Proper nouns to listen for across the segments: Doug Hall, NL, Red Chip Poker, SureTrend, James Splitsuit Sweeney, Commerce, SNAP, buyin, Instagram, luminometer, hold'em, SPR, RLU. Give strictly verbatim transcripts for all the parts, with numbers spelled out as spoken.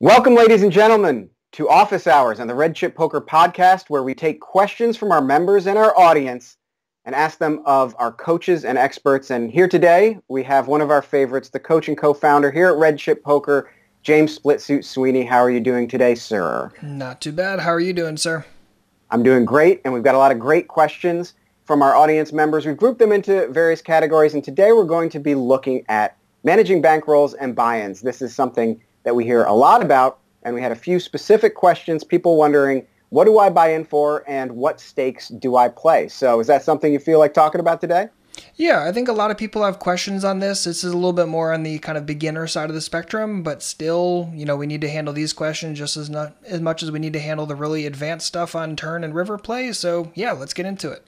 Welcome, ladies and gentlemen, to Office Hours and the Red Chip Poker podcast, where we take questions from our members and our audience and ask them of our coaches and experts. And here today, we have one of our favorites, the coach and co-founder here at Red Chip Poker, James Splitsuit Sweeney. How are you doing today, sir? Not too bad. How are you doing, sir? I'm doing great, and we've got a lot of great questions from our audience members. We've grouped them into various categories, and today we're going to be looking at managing bankrolls and buy-ins. This is something that we hear a lot about, and we had a few specific questions, people wondering, what do I buy in for and what stakes do I play? So is that something you feel like talking about today? Yeah, I think a lot of people have questions on this. This is a little bit more on the kind of beginner side of the spectrum, but still, you know, we need to handle these questions just as, not, as much as we need to handle the really advanced stuff on turn and river play. So yeah, let's get into it.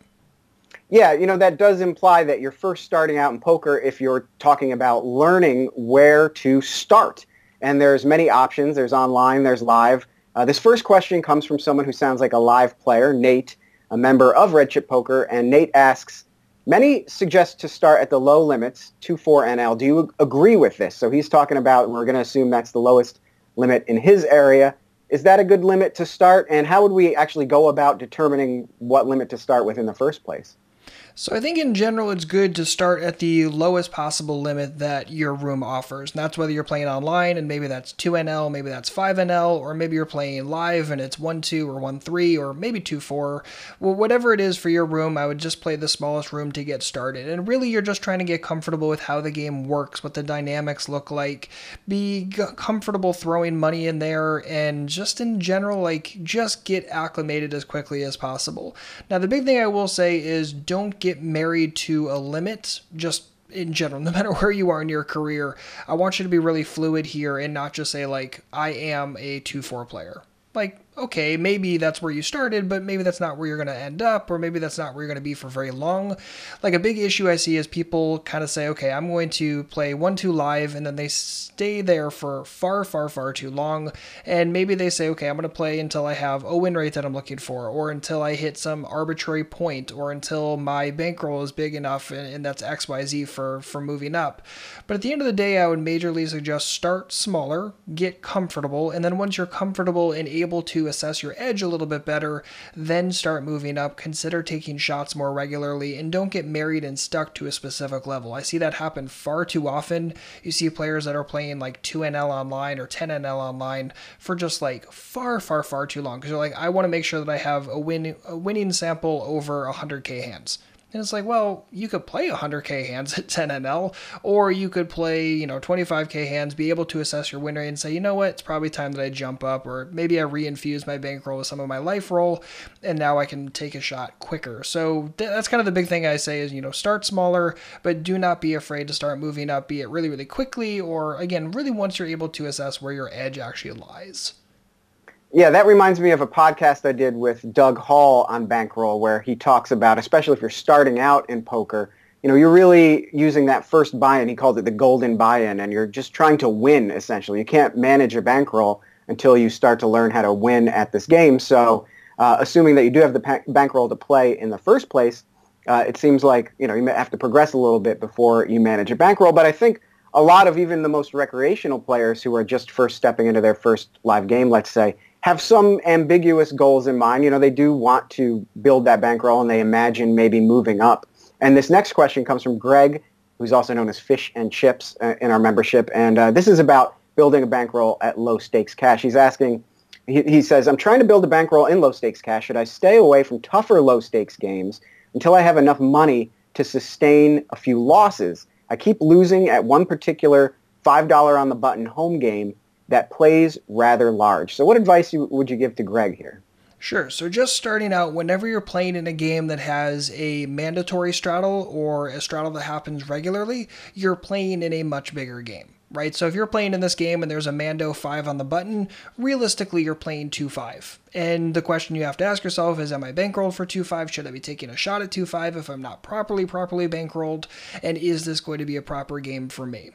Yeah, you know, that does imply that you're first starting out in poker if you're talking about learning where to start. And there's many options. There's online, there's live. Uh, this first question comes from someone who sounds like a live player, Nate, a member of Red Chip Poker. And Nate asks, many suggest to start at the low limits, two four N L. Do you agree with this? So he's talking about, we're going to assume that's the lowest limit in his area. Is that a good limit to start? And how would we actually go about determining what limit to start with in the first place? So I think in general, it's good to start at the lowest possible limit that your room offers. And that's whether you're playing online, and maybe that's two N L, maybe that's five N L, or maybe you're playing live and it's one two or one three or maybe two four. Well, whatever it is for your room, I would just play the smallest room to get started. And really, you're just trying to get comfortable with how the game works, what the dynamics look like, be comfortable throwing money in there, and just in general, like, just get acclimated as quickly as possible. Now, the big thing I will say is don't get married to a limit, just in general, no matter where you are in your career. I want you to be really fluid here and not just say, like, I am a two four player. Like, okay, maybe that's where you started, but maybe that's not where you're going to end up, or maybe that's not where you're going to be for very long. Like, a big issue I see is people kind of say, okay, I'm going to play one two live, and then they stay there for far, far, far too long, and maybe they say, okay, I'm going to play until I have a win rate that I'm looking for, or until I hit some arbitrary point, or until my bankroll is big enough, and, and that's X Y Z for, for moving up. But at the end of the day, I would majorly suggest start smaller, get comfortable, and then once you're comfortable and able to assess your edge a little bit better, then start moving up, consider taking shots more regularly, and don't get married and stuck to a specific level. I see that happen far too often. You see players that are playing like two N L online or ten N L online for just like far, far, far too long, because you're like, I want to make sure that I have a win, a winning sample over one hundred K hands. And it's like, well, you could play one hundred K hands at ten N L, or you could play, you know, twenty-five K hands, be able to assess your win rate and say, you know what, it's probably time that I jump up, or maybe I reinfuse my bankroll with some of my life roll, and now I can take a shot quicker. So th- that's kind of the big thing I say is, you know, start smaller, but do not be afraid to start moving up, be it really, really quickly, or again, really once you're able to assess where your edge actually lies. Yeah, that reminds me of a podcast I did with Doug Hall on bankroll, where he talks about, especially if you're starting out in poker, you know, you're really using that first buy-in. He called it the golden buy-in, and you're just trying to win, essentially. You can't manage a bankroll until you start to learn how to win at this game. So uh, assuming that you do have the pa- bankroll to play in the first place, uh, it seems like, you know, you have to progress a little bit before you manage a bankroll. But I think a lot of even the most recreational players who are just first stepping into their first live game, let's say, have some ambiguous goals in mind. You know, they do want to build that bankroll, and they imagine maybe moving up. And this next question comes from Greg, who's also known as Fish and Chips uh, in our membership. And uh, this is about building a bankroll at low stakes cash. He's asking, he, he says, I'm trying to build a bankroll in low stakes cash. Should I stay away from tougher low stakes games until I have enough money to sustain a few losses? I keep losing at one particular five dollars on the button home game that plays rather large. So what advice would you give to Greg here? Sure. So just starting out, whenever you're playing in a game that has a mandatory straddle or a straddle that happens regularly, you're playing in a much bigger game, right? So if you're playing in this game and there's a Mando five on the button, realistically, you're playing two five. And the question you have to ask yourself is, am I bankrolled for two five? Should I be taking a shot at two five if I'm not properly, properly bankrolled? And is this going to be a proper game for me?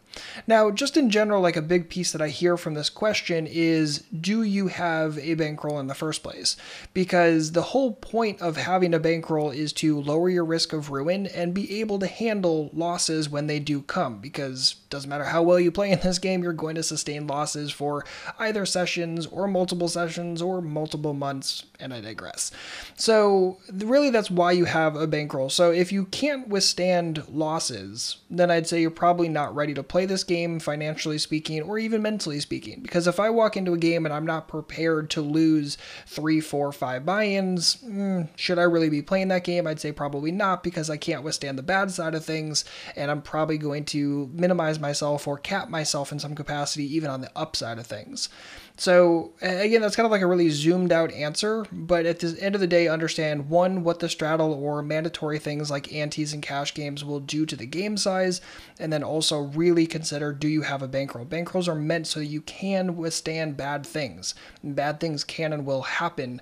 Now, just in general, like a big piece that I hear from this question is, do you have a bankroll in the first place? Because the whole point of having a bankroll is to lower your risk of ruin and be able to handle losses when they do come, because it doesn't matter how well you play in this game, you're going to sustain losses for either sessions or multiple sessions or multiple months, and I digress. So really, that's why you have a bankroll. So if you can't withstand losses, then I'd say you're probably not ready to play this game financially speaking, or even mentally speaking, because if I walk into a game and I'm not prepared to lose three, four, five buy-ins, mm, should I really be playing that game? I'd say probably not, because I can't withstand the bad side of things, and I'm probably going to minimize myself or cap myself in some capacity, even on the upside of things. So again, that's kind of like a really zoomed out answer, but at the end of the day, understand one, what the straddle or mandatory things like antes and cash games will do to the game size, and then also really consider, do you have a bankroll? Bankrolls are meant so that you can withstand bad things. Bad things can and will happen.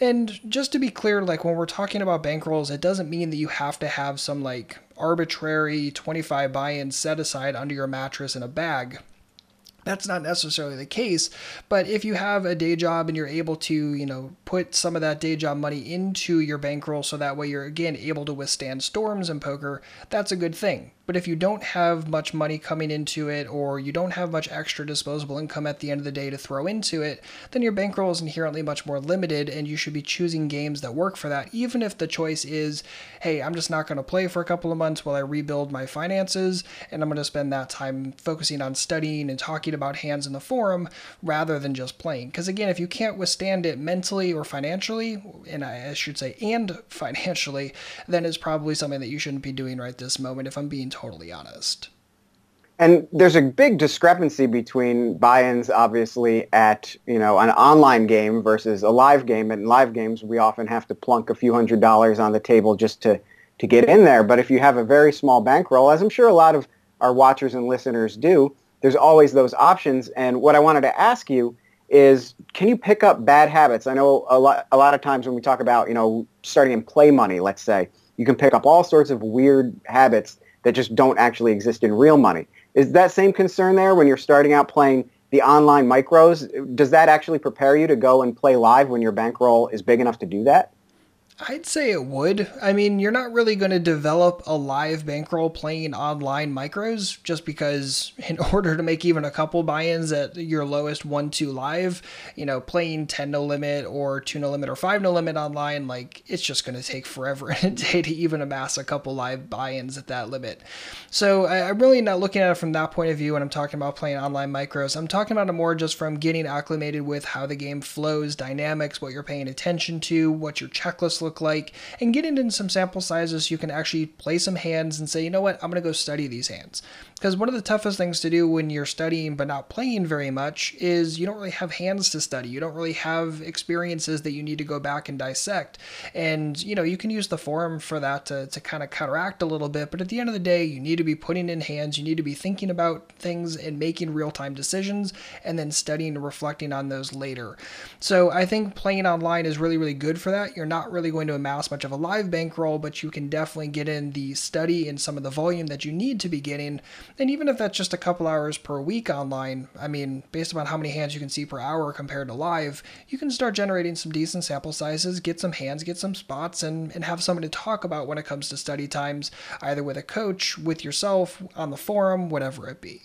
And just to be clear, like when we're talking about bankrolls, it doesn't mean that you have to have some like arbitrary twenty-five buy-ins set aside under your mattress in a bag. That's not necessarily the case, but if you have a day job and you're able to, you know, put some of that day job money into your bankroll so that way you're, again, able to withstand storms in poker, that's a good thing. But if you don't have much money coming into it, or you don't have much extra disposable income at the end of the day to throw into it, then your bankroll is inherently much more limited, and you should be choosing games that work for that, even if the choice is, hey, I'm just not going to play for a couple of months while I rebuild my finances, and I'm going to spend that time focusing on studying and talking about hands in the forum rather than just playing. Because again, if you can't withstand it mentally or financially, and I should say and financially, then it's probably something that you shouldn't be doing right this moment, if I'm being totally honest. And there's a big discrepancy between buy-ins, obviously, at, you know, an online game versus a live game. And in live games, we often have to plunk a few hundred dollars on the table just to, to get in there. But if you have a very small bankroll, as I'm sure a lot of our watchers and listeners do, there's always those options. And what I wanted to ask you is, can you pick up bad habits? I know a lot, a lot of times when we talk about, you know, starting in play money, let's say, you can pick up all sorts of weird habits that just don't actually exist in real money. Is that same concern there when you're starting out playing the online micros? Does that actually prepare you to go and play live when your bankroll is big enough to do that? I'd say it would. I mean, you're not really going to develop a live bankroll playing online micros, just because in order to make even a couple buy-ins at your lowest one two live, you know, playing ten no limit or two no limit or five no limit online, like it's just going to take forever and a day to even amass a couple live buy-ins at that limit. So I'm really not looking at it from that point of view when I'm talking about playing online micros. I'm talking about it more just from getting acclimated with how the game flows, dynamics, what you're paying attention to, what your checklist look like, and get into some sample sizes so you can actually play some hands and say, you know what, I'm going to go study these hands. Because one of the toughest things to do when you're studying but not playing very much is you don't really have hands to study. You don't really have experiences that you need to go back and dissect. And, you know, you can use the forum for that to, to kind of counteract a little bit. But at the end of the day, you need to be putting in hands. You need to be thinking about things and making real-time decisions and then studying and reflecting on those later. So I think playing online is really, really good for that. You're not really going to amass much of a live bankroll, but you can definitely get in the study and some of the volume that you need to be getting. And even if that's just a couple hours per week online, I mean, based upon how many hands you can see per hour compared to live, you can start generating some decent sample sizes, get some hands, get some spots, and, and have something to talk about when it comes to study times, either with a coach, with yourself, on the forum, whatever it be.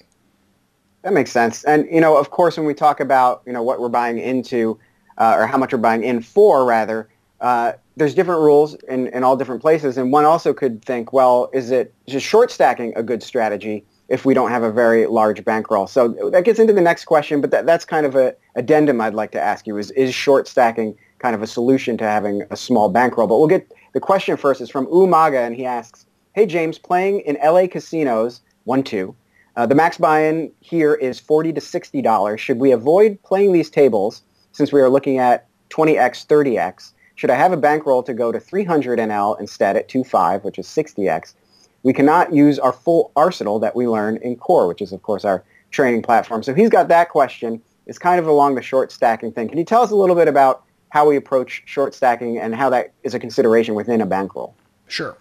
That makes sense. And, you know, of course, when we talk about, you know, what we're buying into, uh, or how much we're buying in for, rather, uh, there's different rules in, in all different places. And one also could think, well, is it just short stacking a good strategy if we don't have a very large bankroll? So that gets into the next question, but that, that's kind of an addendum I'd like to ask you is, is short stacking kind of a solution to having a small bankroll? But we'll get the question first is from Umaga, and he asks, hey, James, playing in L A casinos, one two, uh, the max buy-in here is forty to sixty dollars. Should we avoid playing these tables since we are looking at twenty X, thirty X? Should I have a bankroll to go to three hundred N L instead at two five, which is sixty X? We cannot use our full arsenal that we learn in Core, which is, of course, our training platform. So he's got that question. It's kind of along the short stacking thing. Can you tell us a little bit about how we approach short stacking and how that is a consideration within a bankroll. Sure.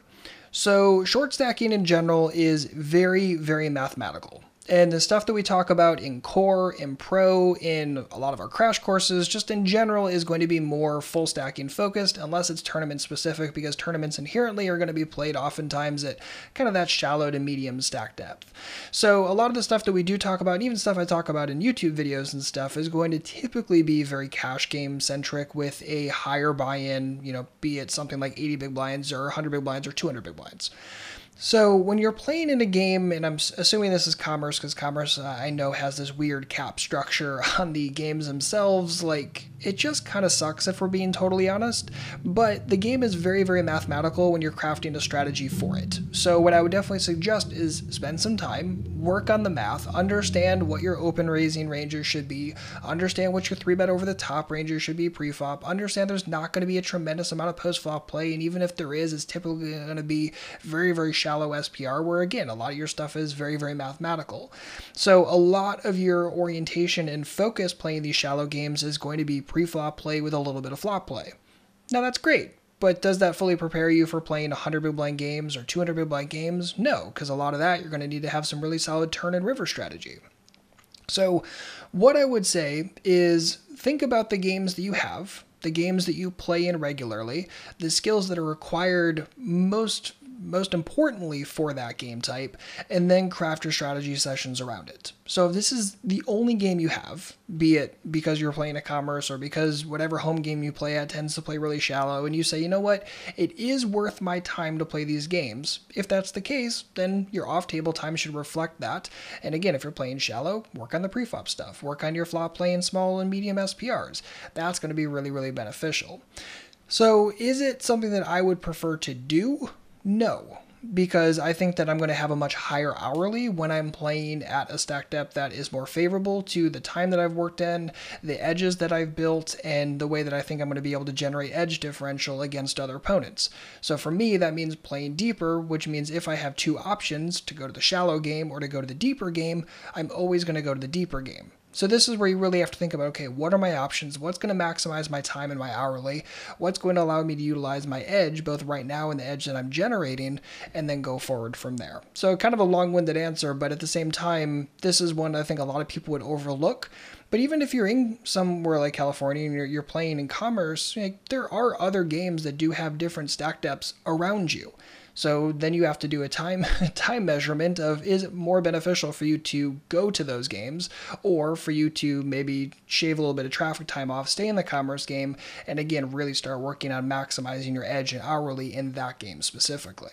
So short stacking in general is very, very mathematical. And the stuff that we talk about in Core, in Pro, in a lot of our crash courses, just in general, is going to be more full stacking focused, unless it's tournament specific, because tournaments inherently are going to be played oftentimes at kind of that shallow to medium stack depth. So a lot of the stuff that we do talk about, and even stuff I talk about in YouTube videos and stuff, is going to typically be very cash game centric with a higher buy-in, you know, be it something like eighty big blinds or one hundred big blinds or two hundred big blinds. So when you're playing in a game, and I'm assuming this is Commerce, because Commerce, uh, I know, has this weird cap structure on the games themselves, like, it just kind of sucks if we're being totally honest, but the game is very, very mathematical when you're crafting a strategy for it. So what I would definitely suggest is spend some time, work on the math, understand what your open raising ranges should be, understand what your three bet over the top ranges should be pre-flop, understand there's not going to be a tremendous amount of post-flop play, and even if there is, it's typically going to be very, very shallow. Shallow S P R, where again a lot of your stuff is very, very mathematical. So a lot of your orientation and focus playing these shallow games is going to be pre-flop play with a little bit of flop play. Now that's great, but does that fully prepare you for playing one hundred big blind games or two hundred big blind games? No, because a lot of that you're going to need to have some really solid turn and river strategy. So what I would say is think about the games that you have, the games that you play in regularly, the skills that are required most most importantly for that game type, and then craft your strategy sessions around it. So if this is the only game you have, be it because you're playing a Commerce or because whatever home game you play at tends to play really shallow, and you say, you know what, it is worth my time to play these games. If that's the case, then your off-table time should reflect that. And again, if you're playing shallow, work on the preflop stuff. Work on your flop play in small and medium S P Rs. That's going to be really, really beneficial. So is it something that I would prefer to do? No, because I think that I'm going to have a much higher hourly when I'm playing at a stack depth that is more favorable to the time that I've worked in, the edges that I've built, and the way that I think I'm going to be able to generate edge differential against other opponents. So for me, that means playing deeper, which means if I have two options, to go to the shallow game or to go to the deeper game, I'm always going to go to the deeper game. So this is where you really have to think about, okay, what are my options? What's going to maximize my time and my hourly? What's going to allow me to utilize my edge, both right now and the edge that I'm generating, and then go forward from there? So kind of a long-winded answer, but at the same time, this is one I think a lot of people would overlook. But even if you're in somewhere like California and you're, you're playing in Commerce, like, there are other games that do have different stack depths around you. So then you have to do a time time measurement of, is it more beneficial for you to go to those games, or for you to maybe shave a little bit of traffic time off, stay in the Commerce game, and again, really start working on maximizing your edge and hourly in that game specifically.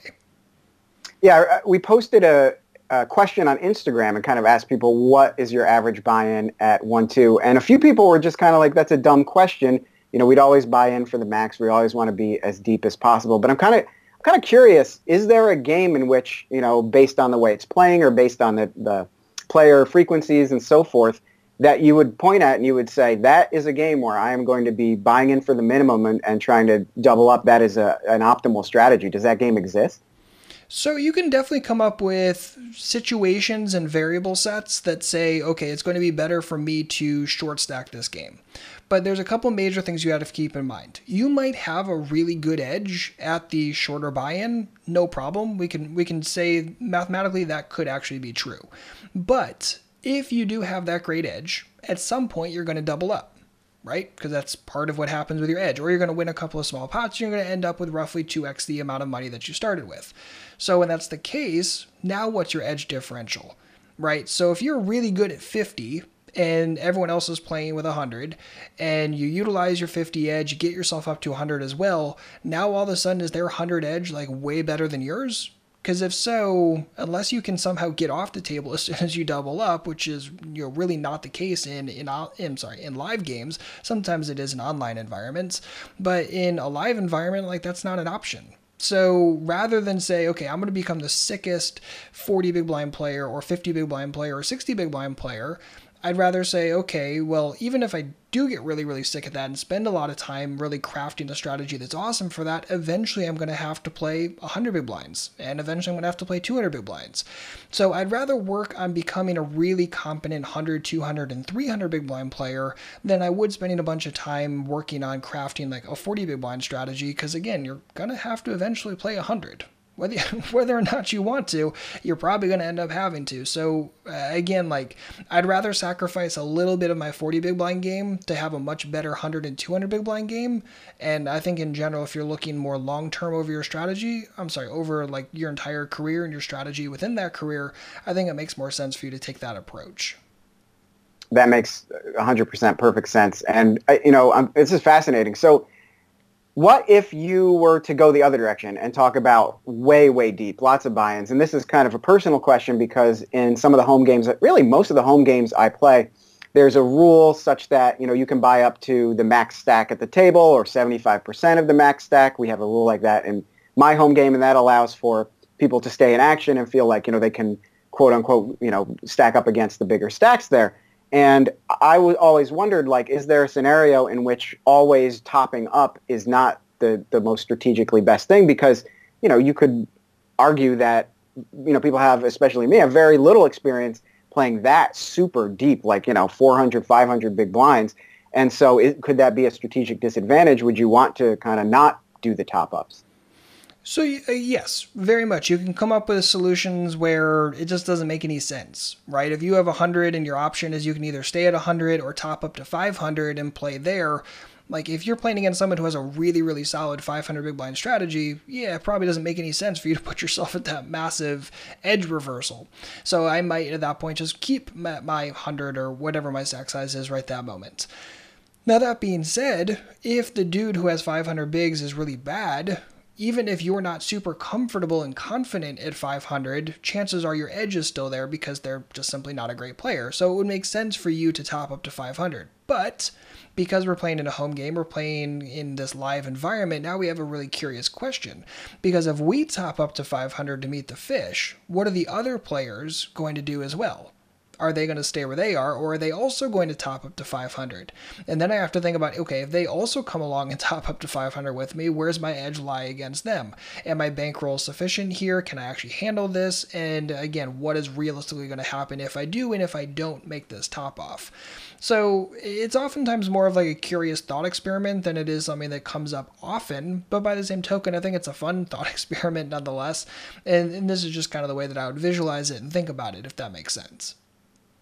Yeah, we posted a, a question on Instagram and kind of asked people, what is your average buy-in at one two? And a few people were just kind of like, that's a dumb question. You know, we'd always buy in for the max. We always want to be as deep as possible. But I'm kind of... kind of curious, is there a game in which, you know, based on the way it's playing or based on the, the player frequencies and so forth, that you would point at and you would say, that is a game where I am going to be buying in for the minimum and, and trying to double up? That is a, an optimal strategy. Does that game exist? So you can definitely come up with situations and variable sets that say, okay, it's going to be better for me to short stack this game. But there's a couple major things you have to keep in mind. You might have a really good edge at the shorter buy-in, no problem. We can, we can say mathematically that could actually be true. But if you do have that great edge, at some point you're going to double up, right? Because that's part of what happens with your edge. Or you're going to win a couple of small pots, and you're going to end up with roughly two x the amount of money that you started with. So when that's the case, now what's your edge differential, right? So if you're really good at fifty and everyone else is playing with one hundred, and you utilize your fifty edge, you get yourself up to one hundred as well, now all of a sudden is their one hundred edge like way better than yours? Because if so, unless you can somehow get off the table as soon as you double up, which is, you know, really not the case in, in, I'm sorry, in live games. Sometimes it is in online environments, but in a live environment, like, that's not an option. So rather than say, okay, I'm going to become the sickest forty big blind player or fifty big blind player or sixty big blind player, I'd rather say, okay, well, even if I do get really, really sick at that and spend a lot of time really crafting a strategy that's awesome for that, eventually I'm going to have to play one hundred big blinds, and eventually I'm going to have to play two hundred big blinds. So I'd rather work on becoming a really competent one hundred, two hundred, and three hundred big blind player than I would spending a bunch of time working on crafting like a forty big blind strategy, because again, you're going to have to eventually play one hundred. Whether, whether or not you want to, you're probably going to end up having to. So uh, again, like I'd rather sacrifice a little bit of my forty big blind game to have a much better one hundred and two hundred big blind game. And I think in general, if you're looking more long-term over your strategy, I'm sorry, over like your entire career and your strategy within that career, I think it makes more sense for you to take that approach. That makes one hundred percent perfect sense. And you know, I'm, this is fascinating. So what if you were to go the other direction and talk about way, way deep, lots of buy-ins? And this is kind of a personal question because in some of the home games, really most of the home games I play, there's a rule such that, you know, you can buy up to the max stack at the table or seventy-five percent of the max stack. We have a rule like that in my home game, and that allows for people to stay in action and feel like, you know, they can, quote unquote, you know, stack up against the bigger stacks there. And I was always wondered, like, is there a scenario in which always topping up is not the, the most strategically best thing? Because, you know, you could argue that, you know, people have, especially me, have very little experience playing that super deep, like, you know, four hundred, five hundred big blinds. And so it, could that be a strategic disadvantage? Would you want to kind of not do the top-ups? So, uh, yes, very much. You can come up with solutions where it just doesn't make any sense, right? If you have one hundred and your option is you can either stay at one hundred or top up to five hundred and play there, like if you're playing against someone who has a really, really solid five hundred big blind strategy, yeah, it probably doesn't make any sense for you to put yourself at that massive edge reversal. So I might at that point just keep my one hundred or whatever my stack size is right that moment. Now, that being said, if the dude who has five hundred bigs is really bad, even if you're not super comfortable and confident at five hundred, chances are your edge is still there because they're just simply not a great player. So it would make sense for you to top up to five hundred. But because we're playing in a home game, we're playing in this live environment, now we have a really curious question. Because if we top up to five hundred to meet the fish, what are the other players going to do as well? Are they going to stay where they are, or are they also going to top up to five hundred? And then I have to think about, okay, if they also come along and top up to five hundred with me, where's my edge lie against them? Am I bankroll sufficient here? Can I actually handle this? And again, what is realistically going to happen if I do and if I don't make this top off? So it's oftentimes more of like a curious thought experiment than it is something that comes up often, but by the same token, I think it's a fun thought experiment nonetheless. And, and this is just kind of the way that I would visualize it and think about it, if that makes sense.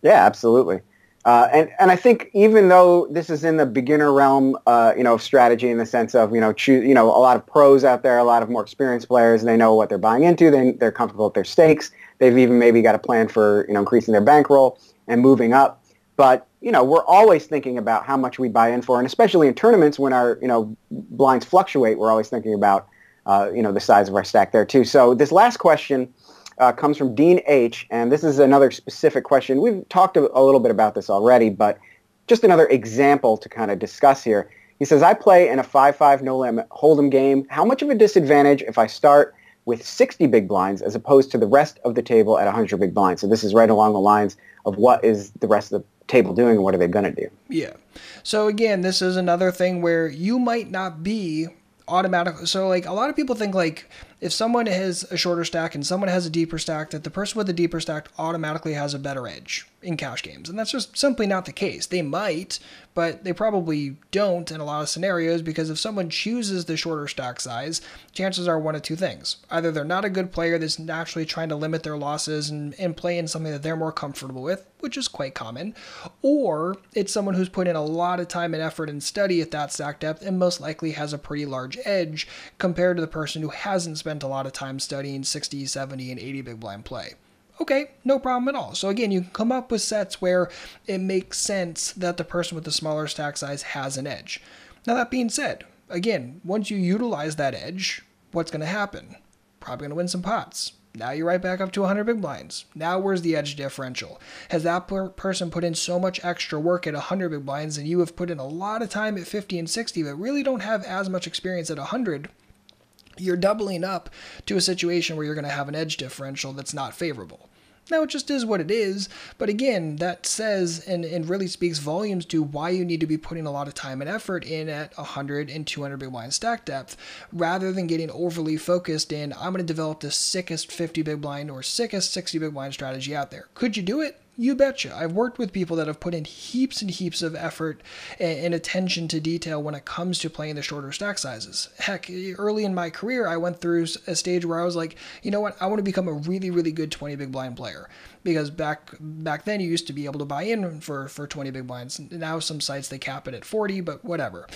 Yeah, absolutely. Uh, and, and I think even though this is in the beginner realm, uh, you know, of strategy in the sense of, you know, choose, you know, a lot of pros out there, a lot of more experienced players, they know what they're buying into, they, they're comfortable with their stakes. They've even maybe got a plan for, you know, increasing their bankroll and moving up. But, you know, we're always thinking about how much we buy in for. And especially in tournaments when our, you know, blinds fluctuate, we're always thinking about, uh, you know, the size of our stack there too. So this last question Uh, comes from Dean H, and this is another specific question. We've talked a, a little bit about this already, but just another example to kind of discuss here. He says, I play in a five five no-limit hold'em game. How much of a disadvantage if I start with sixty big blinds as opposed to the rest of the table at one hundred big blinds? So this is right along the lines of what is the rest of the table doing and what are they going to do? Yeah. So again, this is another thing where you might not be automatic. So like a lot of people think like if someone has a shorter stack and someone has a deeper stack, that the person with the deeper stack automatically has a better edge in cash games. And that's just simply not the case. They might, but they probably don't in a lot of scenarios, because if someone chooses the shorter stack size, chances are one of two things. Either they're not a good player that's naturally trying to limit their losses and, and play in something that they're more comfortable with, which is quite common, or it's someone who's put in a lot of time and effort and study at that stack depth and most likely has a pretty large edge compared to the person who hasn't spent a lot of time studying sixty, seventy, and eighty big blind play. Okay, no problem at all. So again, you can come up with sets where it makes sense that the person with the smaller stack size has an edge. Now that being said, again, once you utilize that edge, what's going to happen? Probably going to win some pots. Now you're right back up to one hundred big blinds. Now where's the edge differential? Has that per person put in so much extra work at one hundred big blinds and you have put in a lot of time at fifty and sixty but really don't have as much experience at one hundred? You're doubling up to a situation where you're going to have an edge differential that's not favorable. Now, it just is what it is, but again, that says and, and really speaks volumes to why you need to be putting a lot of time and effort in at one hundred and two hundred big blind stack depth, rather than getting overly focused in, I'm going to develop the sickest fifty big blind or sickest sixty big blind strategy out there. Could you do it? You betcha. I've worked with people that have put in heaps and heaps of effort and attention to detail when it comes to playing the shorter stack sizes. Heck, early in my career, I went through a stage where I was like, you know what, I want to become a really, really good twenty big blind player. Because back back then, you used to be able to buy in for, for twenty big blinds. Now some sites, they cap it at forty, but whatever.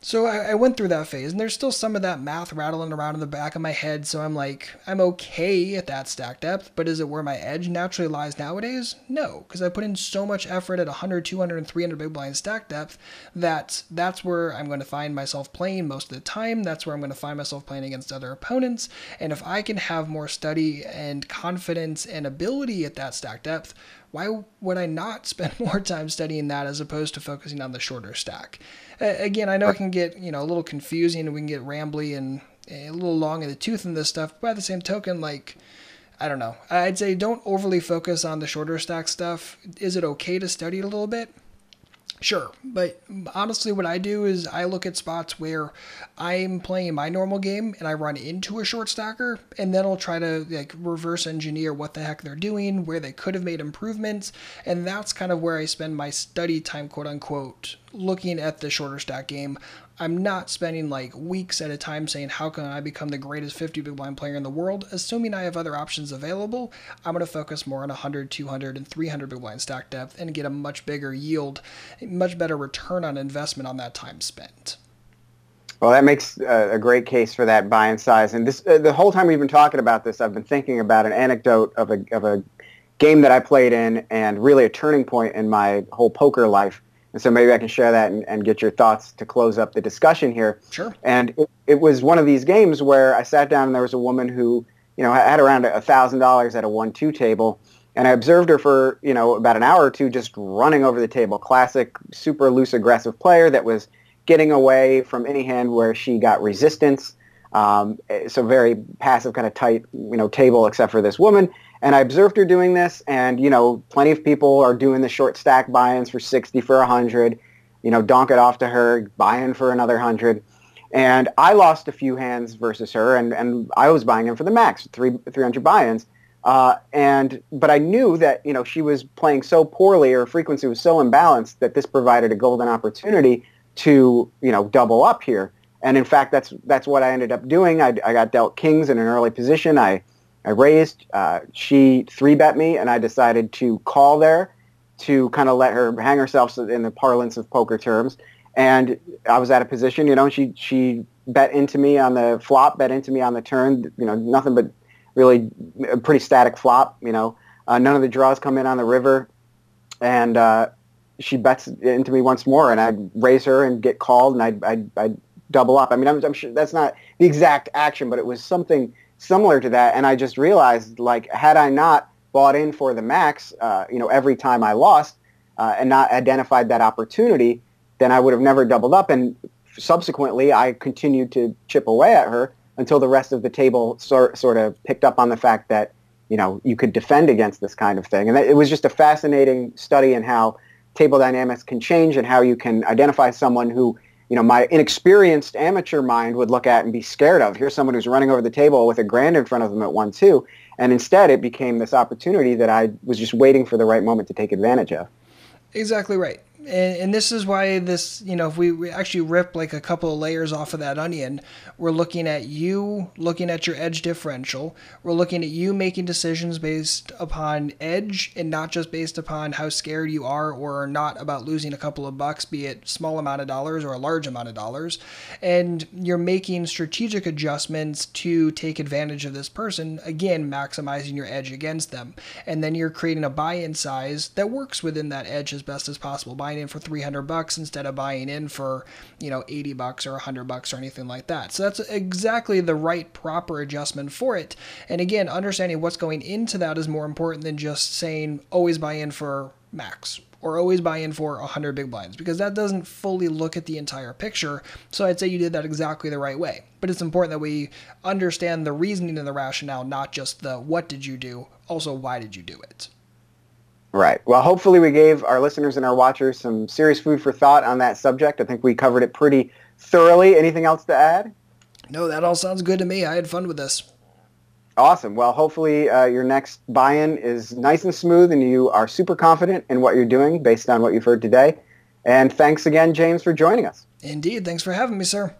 So I, I went through that phase, and there's still some of that math rattling around in the back of my head, so I'm like, I'm okay at that stack depth, but is it where my edge naturally lies nowadays? No, because I put in so much effort at one hundred, two hundred, and three hundred big blind stack depth that that's where I'm going to find myself playing most of the time, that's where I'm going to find myself playing against other opponents, and if I can have more study and confidence and ability at that stack depth, why would I not spend more time studying that as opposed to focusing on the shorter stack? Uh, again, I know it can get, you know, a little confusing and we can get rambly and a little long in the tooth in this stuff. But by the same token, like, I don't know. I'd say don't overly focus on the shorter stack stuff. Is it okay to study it a little bit? Sure, but honestly what I do is I look at spots where I'm playing my normal game and I run into a short stacker, and then I'll try to like reverse engineer what the heck they're doing, where they could have made improvements, and that's kind of where I spend my study time, quote unquote, looking at the shorter stack game. I'm not spending like weeks at a time saying, how can I become the greatest fifty big blind player in the world? Assuming I have other options available, I'm going to focus more on one hundred, two hundred, and three hundred big blind stack depth and get a much bigger yield, a much better return on investment on that time spent. Well, that makes uh, a great case for that buy-in size. And this, uh, the whole time we've been talking about this, I've been thinking about an anecdote of a, of a game that I played in and really a turning point in my whole poker life. And so maybe I can share that and, and get your thoughts to close up the discussion here. Sure. And it, it was one of these games where I sat down and there was a woman who, you know, had around one thousand dollars at a one two table. And I observed her for, you know, about an hour or two just running over the table. Classic, super loose, aggressive player that was getting away from any hand where she got resistance. Um, so very passive, kind of tight, you know, table except for this woman. And I observed her doing this, and, you know, plenty of people are doing the short stack buy-ins for sixty, for one hundred, you know, donk it off to her, buy-in for another one hundred. And I lost a few hands versus her, and, and I was buying in for the max, three, three hundred buy-ins. Uh, and, but I knew that, you know, she was playing so poorly, her frequency was so imbalanced that this provided a golden opportunity to, you know, double up here. And in fact, that's, that's what I ended up doing. I, I got dealt kings in an early position. I... I raised, uh, she three bet me, and I decided to call there to kind of let her hang herself in the parlance of poker terms. And I was at a position, you know, she she bet into me on the flop, bet into me on the turn, you know, nothing but really a pretty static flop, you know. Uh, none of the draws come in on the river, and uh, she bets into me once more, and I'd raise her and get called, and I'd, I'd, I'd double up. I mean, I'm, I'm sure that's not the exact action, but it was something similar to that, and I just realized, like, had I not bought in for the max, uh, you know, every time I lost uh, and not identified that opportunity, then I would have never doubled up, and subsequently I continued to chip away at her until the rest of the table sort, sort of picked up on the fact that, you know, you could defend against this kind of thing. And it was just a fascinating study in how table dynamics can change and how you can identify someone who, you know, my inexperienced amateur mind would look at and be scared of. Here's someone who's running over the table with a grand in front of them at one two. And instead, it became this opportunity that I was just waiting for the right moment to take advantage of. Exactly right. And, and this is why this, you know, if we, we actually rip like a couple of layers off of that onion, we're looking at you looking at your edge differential. We're looking at you making decisions based upon edge and not just based upon how scared you are or are not about losing a couple of bucks, be it small amount of dollars or a large amount of dollars. And you're making strategic adjustments to take advantage of this person, again, maximizing your edge against them. And then you're creating a buy-in size that works within that edge as best as possible. Buying in for three hundred bucks instead of buying in for, you know, eighty bucks or one hundred bucks or anything like that. So that's exactly the right proper adjustment for it. And again, understanding what's going into that is more important than just saying always buy in for max or always buy in for one hundred big blinds, because that doesn't fully look at the entire picture. So I'd say you did that exactly the right way. But it's important that we understand the reasoning and the rationale, not just the what did you do, also why did you do it. Right. Well, hopefully we gave our listeners and our watchers some serious food for thought on that subject. I think we covered it pretty thoroughly. Anything else to add? No, that all sounds good to me. I had fun with this. Awesome. Well, hopefully uh, your next buy-in is nice and smooth and you are super confident in what you're doing based on what you've heard today. And thanks again, James, for joining us. Indeed. Thanks for having me, sir.